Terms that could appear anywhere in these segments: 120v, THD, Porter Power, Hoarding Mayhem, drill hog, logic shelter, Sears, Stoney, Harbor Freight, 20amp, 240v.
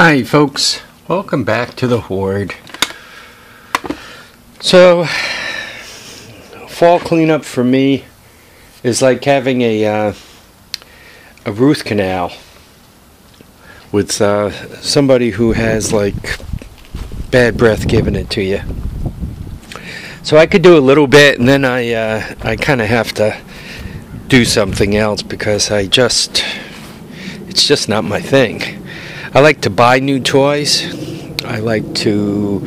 Hi folks, welcome back to the Hoard. So, fall cleanup for me is like having a root canal with somebody who has like bad breath giving it to you. So I could do a little bit and then I kind of have to do something else because it's just not my thing. I like to buy new toys, I like to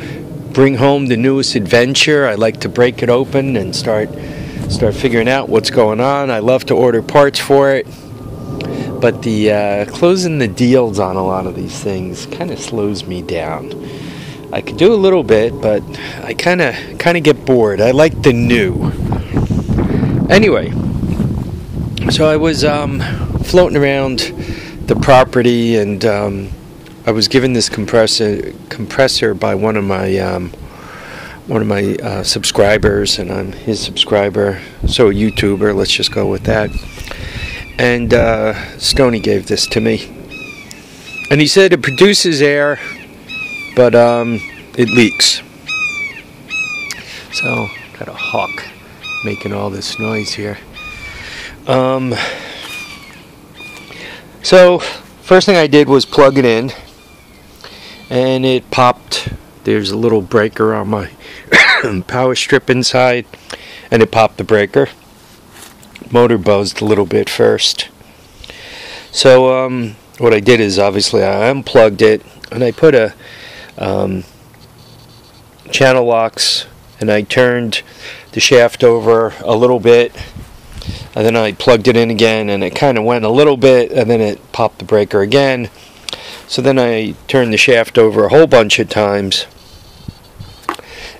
bring home the newest adventure, I like to break it open and start figuring out what's going on. I love to order parts for it, but the closing the deals on a lot of these things kind of slows me down. I could do a little bit, but I kind of get bored. I like the new. Anyway, so I was floating around the property, and I was given this compressor by one of my subscribers, and I'm his subscriber, so a YouTuber, let's just go with that. And Stoney gave this to me, and he said it produces air, but it leaks. So got a hawk making all this noise here. So, first thing I did was plug it in, and it popped. There's a little breaker on my power strip inside, and it popped the breaker. Motor buzzed a little bit first. So, what I did is, obviously, I unplugged it, and I put a channel locks, and I turned the shaft over a little bit. And then I plugged it in again, and it kind of went a little bit, and then it popped the breaker again. So then I turned the shaft over a whole bunch of times,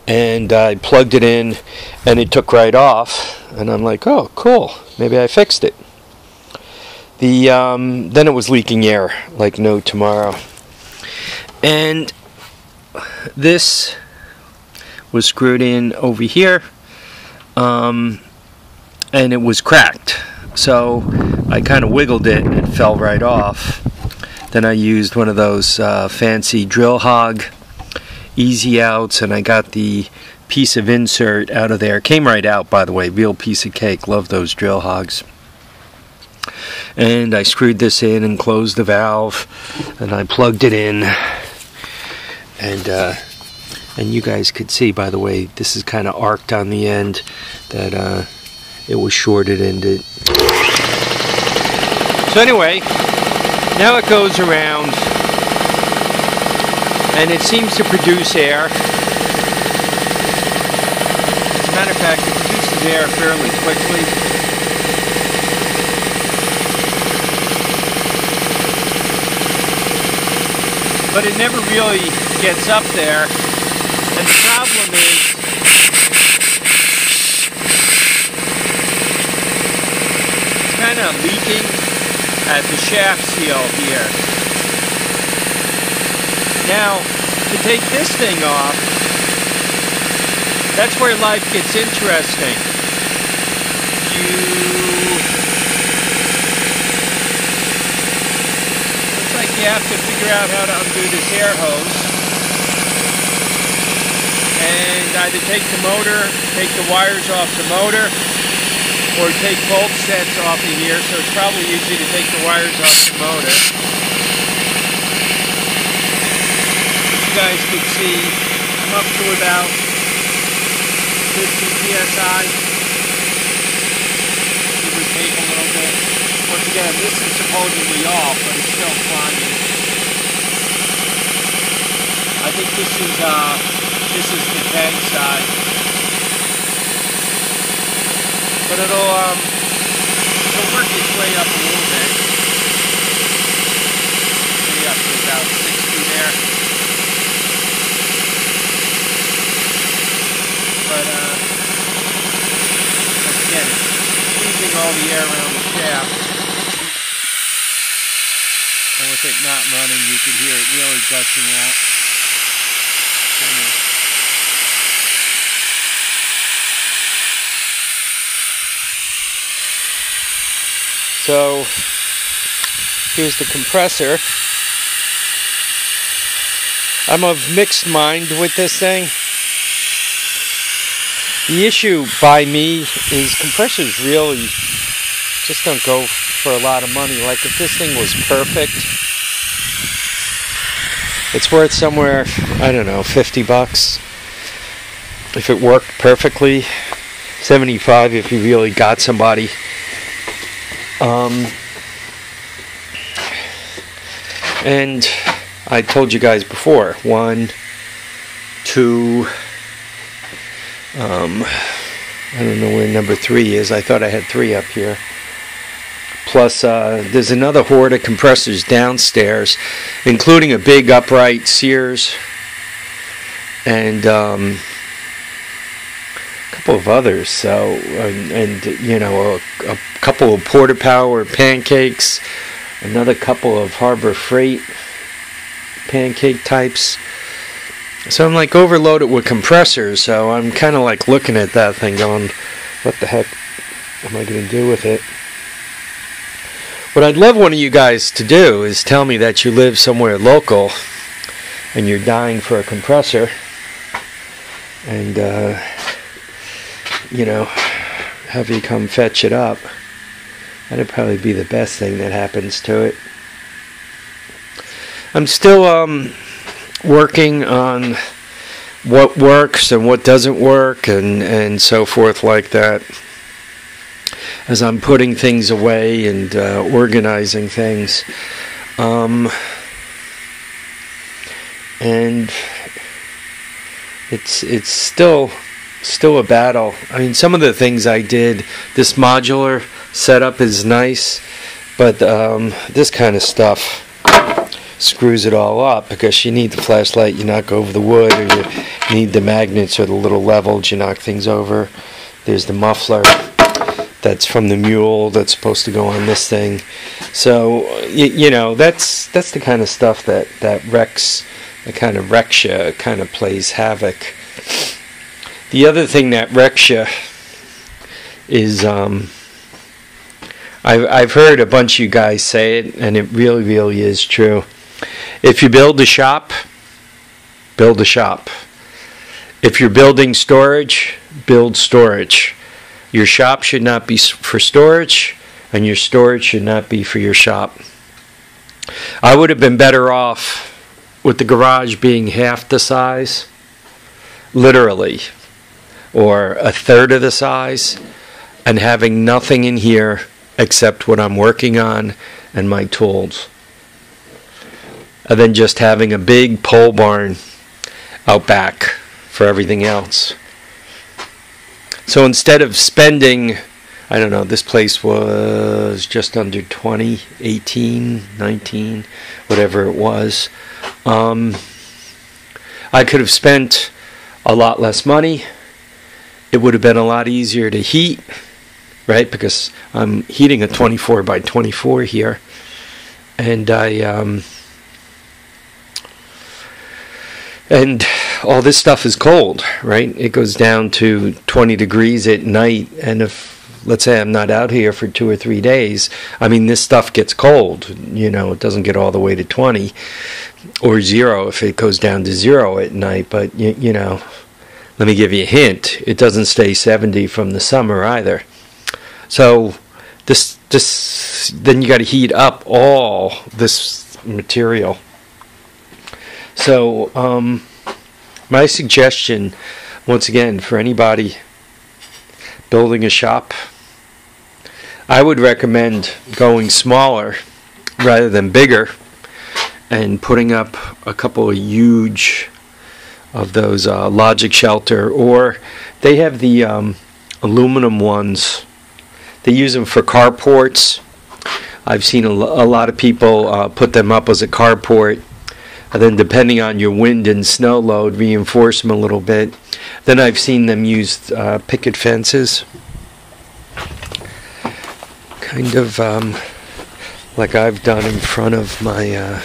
and I plugged it in, and it took right off. And I'm like, oh, cool, maybe I fixed it. Then it was leaking air like no tomorrow. And this was screwed in over here. And it was cracked, so I kind of wiggled it and it fell right off. Then I used one of those fancy drill hog easy outs, and I got the piece of insert out of there. Came right out, by the way, real piece of cake. Love those drill hogs. And I screwed this in and closed the valve, and I plugged it in, and you guys could see, by the way, this is kind of arced on the end, that it was shorted ended. So anyway, now it goes around, and it seems to produce air. As a matter of fact, it produces air fairly quickly. But it never really gets up there. And the problem is, leaking at the shaft seal here. Now, to take this thing off, that's where life gets interesting. Looks like you have to figure out how to undo this air hose, and either take the wires off the motor, or take bolt sets off of here, so it's probably easy to take the wires off the motor. As you guys can see, I'm up to about 50 psi. Give or take a little bit. Once again, this is supposedly off, but it's still climbing. I think this is the tank side. But it'll work its way up a little bit. Maybe up to about 60 there. But again, it's squeezing all the air around the shaft. And with it not running, you can hear it really gushing out. So here's the compressor, I'm of mixed mind with this thing. The issue by me is compressors really just don't go for a lot of money. Like if this thing was perfect, it's worth somewhere, I don't know, $50. If it worked perfectly, $75 if you really got somebody. And I told you guys before, 1, 2, I don't know where number 3 is. I thought I had 3 up here. Plus, there's another horde of compressors downstairs, including a big upright Sears and a couple of others. So, and you know, a couple of Porter Power pancakes, another couple of Harbor Freight pancake types. So I'm like overloaded with compressors, so I'm kind of like looking at that thing going, what the heck am I going to do with it? What I'd love one of you guys to do is tell me that you live somewhere local and you're dying for a compressor. And, you know, have you come fetch it up. That'd probably be the best thing that happens to it. I'm still working on what works and what doesn't work and so forth like that, as I'm putting things away and organizing things. And it's still a battle. I mean, some of the things I did, this modular setup is nice, but this kind of stuff screws it all up, because you need the flashlight, you knock over the wood, or you need the magnets or the little levels, you knock things over. There's the muffler that's from the mule that's supposed to go on this thing. So you know, that's the kind of stuff that wrecks, the kind of wrecks you, kind of plays havoc. The other thing that wrecks you is I've heard a bunch of you guys say it, and it really is true. If you build a shop, build a shop. If you're building storage, build storage. Your shop should not be for storage, and your storage should not be for your shop. I would have been better off with the garage being half the size, literally, or a third of the size, and having nothing in here except what I'm working on and my tools. And then just having a big pole barn out back for everything else. So instead of spending, I don't know, this place was just under 20, 18, 19, whatever it was. I could have spent a lot less money. It would have been a lot easier to heat, right? Because I'm heating a 24 by 24 here. And And all this stuff is cold, right? It goes down to 20 degrees at night. And if, let's say, I'm not out here for 2 or 3 days, I mean, this stuff gets cold. You know, it doesn't get all the way to 20 or 0 if it goes down to 0 at night. But, you know, let me give you a hint. It doesn't stay 70 from the summer either. So then you got to heat up all this material. So, my suggestion, once again, for anybody building a shop, I would recommend going smaller rather than bigger and putting up a couple of huge of those Logic Shelter, or they have the aluminum ones. They use them for carports. I've seen a lot of people put them up as a carport. And then depending on your wind and snow load, reinforce them a little bit. Then I've seen them use picket fences, kind of like I've done in front of my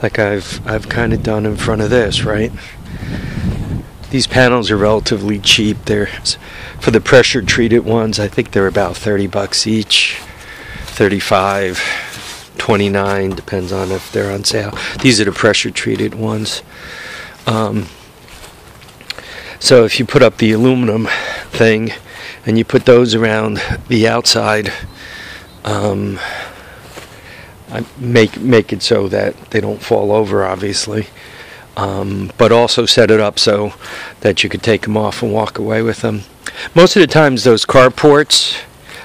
like I've kind of done in front of this, right? These panels are relatively cheap. They're For the pressure treated ones, I think they're about 30 bucks each, 35, 29, depends on if they're on sale. These are the pressure treated ones. So if you put up the aluminum thing and you put those around the outside, make it so that they don't fall over, obviously, but also set it up so that you could take them off and walk away with them. Most of the times those carports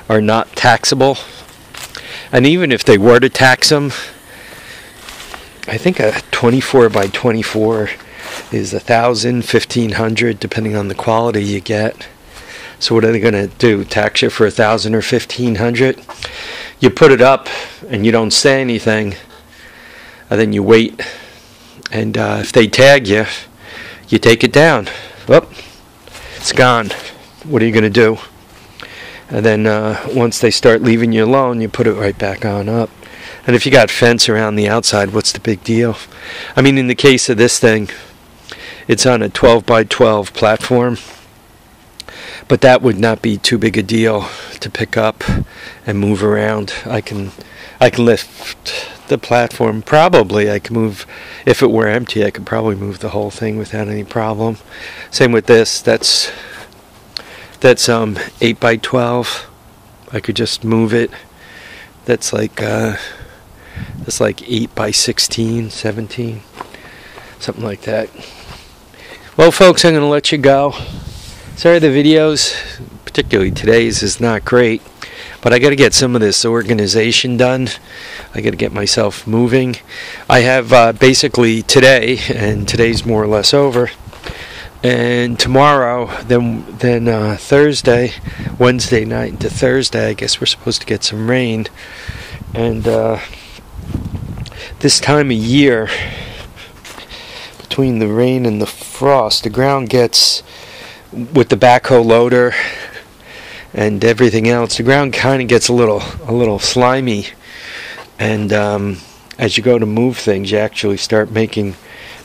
are not taxable, and even if they were to tax them, I think a 24 by 24 is 1,000, 1,500, depending on the quality you get. So what are they going to do, tax you for 1,000 or 1,500? You put it up and you don't say anything, and then you wait, and if they tag you, you take it down. Whoop, it's gone. What are you going to do? And then once they start leaving you alone, you put it right back on up. And if you got fence around the outside, what's the big deal? I mean, in the case of this thing, it's on a 12 by 12 platform, but that would not be too big a deal to pick up and move around. I can lift the platform, probably. I can move, if it were empty, I could probably move the whole thing without any problem. Same with this. That's 8 by 12. I could just move it. That's like 8 by 16, 17, something like that. Well, folks, I'm going to let you go. Sorry, the videos, particularly today's, is not great, but I got to get some of this organization done. I got to get myself moving. I have basically today, and today's more or less over, and tomorrow, then Thursday, Wednesday night into Thursday, I guess we're supposed to get some rain, and this time of year, between the rain and the frost, the ground gets, with the backhoe loader and everything else, the ground kind of gets a little slimy, and as you go to move things, you actually start making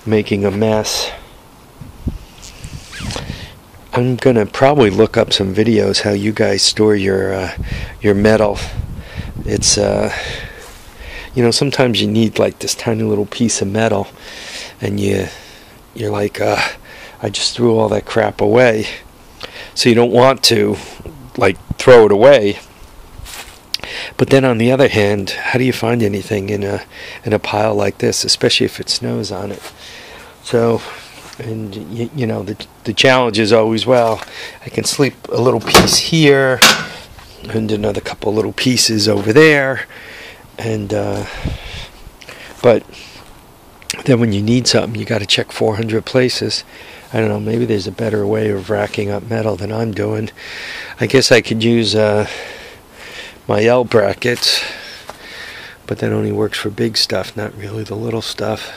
a mess. I'm gonna probably look up some videos how you guys store your metal. It's you know, sometimes you need like this tiny little piece of metal, and you're like, I just threw all that crap away. So you don't want to, like, throw it away. But then on the other hand, how do you find anything in a pile like this, especially if it snows on it? So, and you know, the challenge is always, well, I can slip a little piece here and another couple little pieces over there, and but then when you need something, you got to check 400 places. I don't know, maybe there's a better way of racking up metal than I'm doing. I guess I could use my L brackets, but that only works for big stuff, not really the little stuff.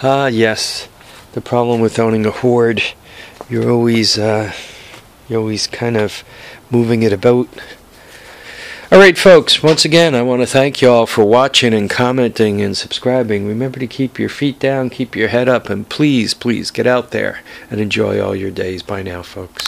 Ah, yes, the problem with owning a hoard, you're always kind of moving it about. Alright folks, once again I want to thank you all for watching and commenting and subscribing. Remember to keep your feet down, keep your head up, and please, please get out there and enjoy all your days. Bye now, folks.